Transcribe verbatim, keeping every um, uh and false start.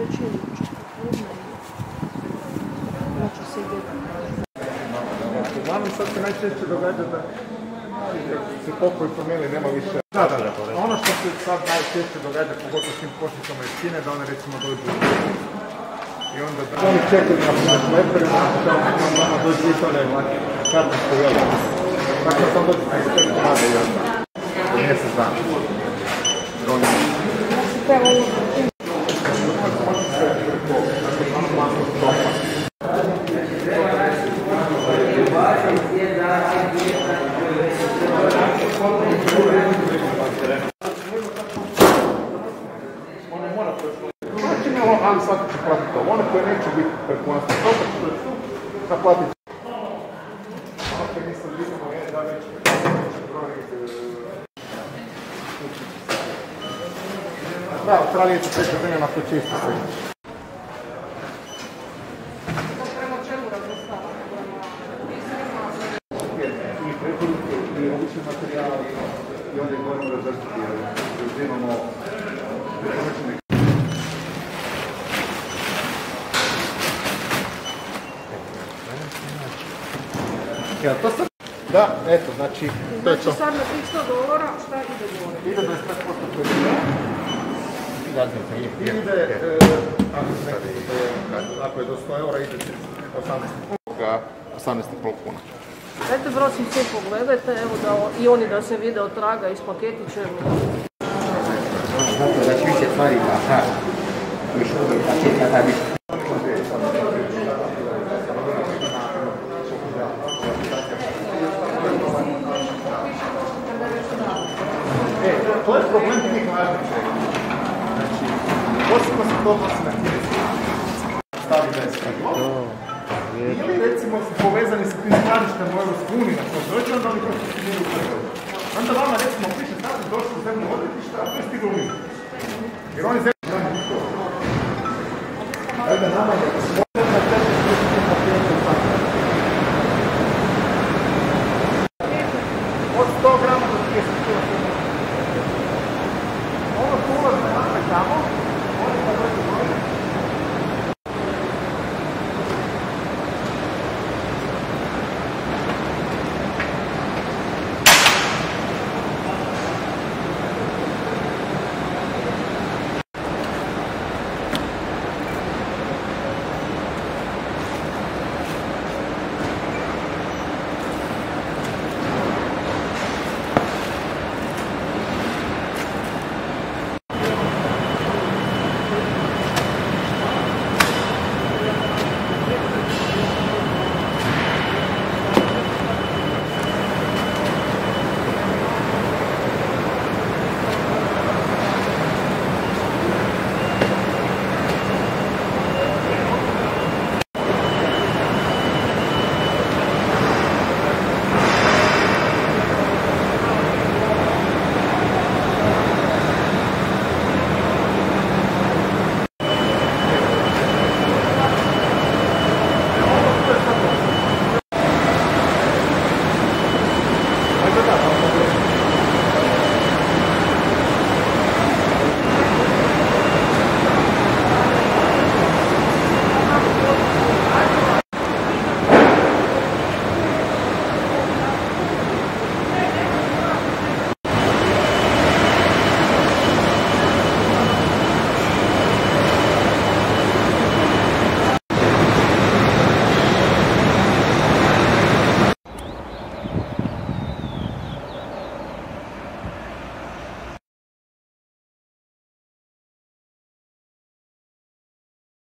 već je učin popodne i noću se ide da. Uglavnom sad se najčešće događa da se pokoj promijeli, nema više. Da, da, da. Ono što se sad najčešće događa, pogotovo s tim pošlicama iz Kine, da one recimo dođu u Kine. I onda da... Oni čekaju na naš leperi, da ono dođu u tome kartansko velo. Dakle, sam dođu na ispred mlade i onda. Ne se znam. Droni. Da se te ovo učinu. Ali sad će platiti to. One koje neće biti prekonasno toga, što je tu, naplatit će. Ono koje nisam vidimo je da neće brojnih... Da, Australija će preko vremena to čisto sve. Prema čemu razvrstava? I preporuke i obične materijala i ovdje govorimo razvrstiti jer uzimamo preporučene. Da, eto, znači... Znači sad na tih sto dolara, šta ide gore? Ide dvadeset pet posto koji je. Ide, ako je do sto eura, ide osamnaest i pol kuna. Dajte prosim sve pogledajte, evo da i oni da se vide od traga iz paketića. Zato da će više stvari ima, ha, još uvijek paketka, ha, više. To je problem tih važnih čega. Znači, posimo se to odnosi na tijesti, stavi bez krilo, ili recimo su povezani sa tim skladištem u Evropsku uniju, na što dođe, onda oni prosto stignili u krilo. Onda vama recimo piše da ste došli u zemlju odretišta, a to je stiglo mi. Jer oni zemlju... Ajde, nama je...